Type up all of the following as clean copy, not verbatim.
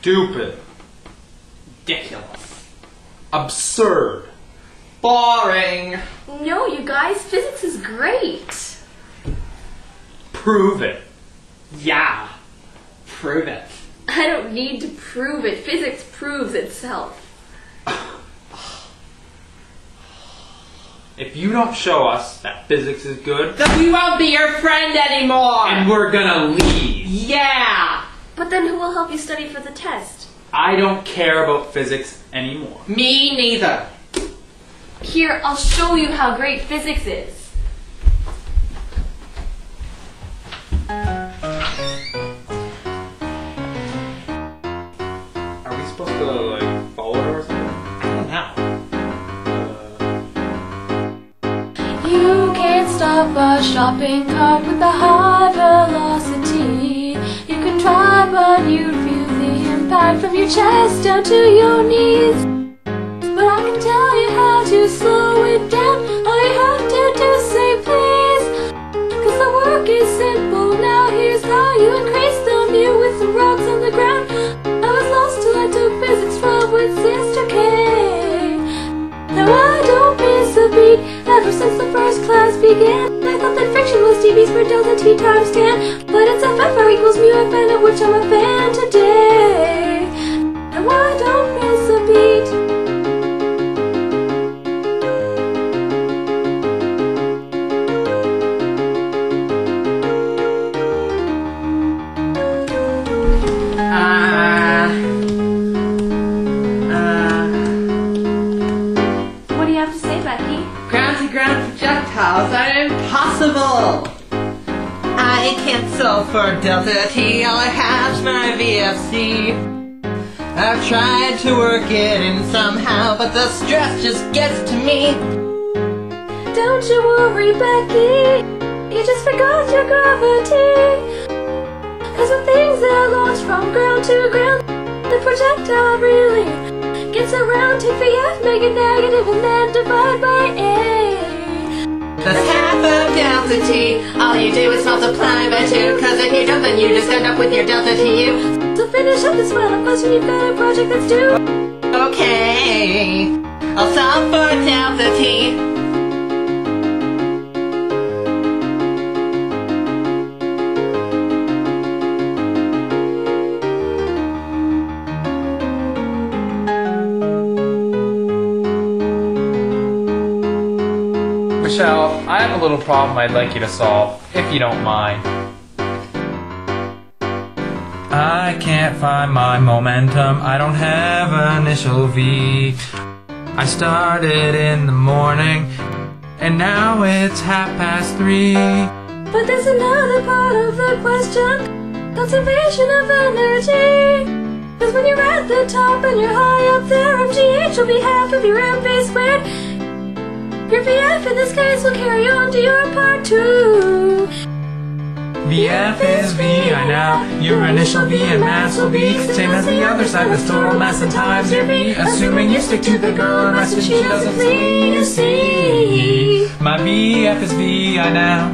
Stupid. Ridiculous. Absurd. Boring. No, you guys, physics is great. Prove it. Yeah. Prove it. I don't need to prove it. Physics proves itself. If you don't show us that physics is good, then we won't be your friend anymore! And we're gonna leave! Yeah! But then who will help you study for the test? I don't care about physics anymore. Me neither! Here, I'll show you how great physics is. Are we supposed to, like, follow it or something? I don't know. You can't stop a shopping cart with a high velocity. You can try, but you'd feel the impact from your chest down to your knees. But I can tell you how to slow it down. All you have to do is say please, 'cause the work is simple. Now here's how you increase the view with some rocks on the ground. I was lost till I took physics 12 with Sister K. Now I don't miss a beat. Ever since the first class began, I thought that friction was dBs per delta t times tan, but it's FFR equals mu FN, of which I'm a fan today. And I don't miss a beat. What do you have to say, Becky? Ground-to-ground projectiles are impossible! I cancel for delta t, all I have's my VFC. I've tried to work it in somehow, but the stress just gets to me. Don't you worry, Becky, you just forgot your gravity. 'Cause when things are launched from ground to ground, the projectile really gets around, take VF, make it negative, and then divide by A. That's half of delta T. All you do is multiply by 2, 'cause if you don't, then you just end up with your delta TU. So finish up this final question, you've got a project that's due. Okay, I'll solve for delta T. Michelle, I have a little problem I'd like you to solve, if you don't mind. I can't find my momentum, I don't have initial V. I started in the morning, and now it's 3:30. But there's another part of the question, conservation of energy. 'Cause when you're at the top and you're high up there, MGH will be half of your MP squared. Your VF in this case will carry on to your part 2. VF is V, I now. Your initial V and mass will be same as the other side. That's total mass and times your V. Assuming you stick to the girl and rest and she doesn't flee to see. My VF is V, I now.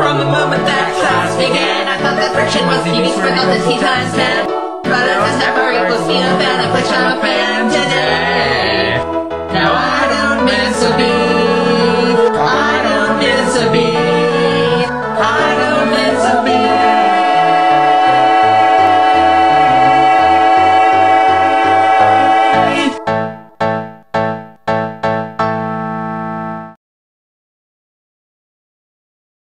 From the moment that class began, I thought that friction was dBs per delta t times tan, but it was never equals mu, of which I'm a fan today. So be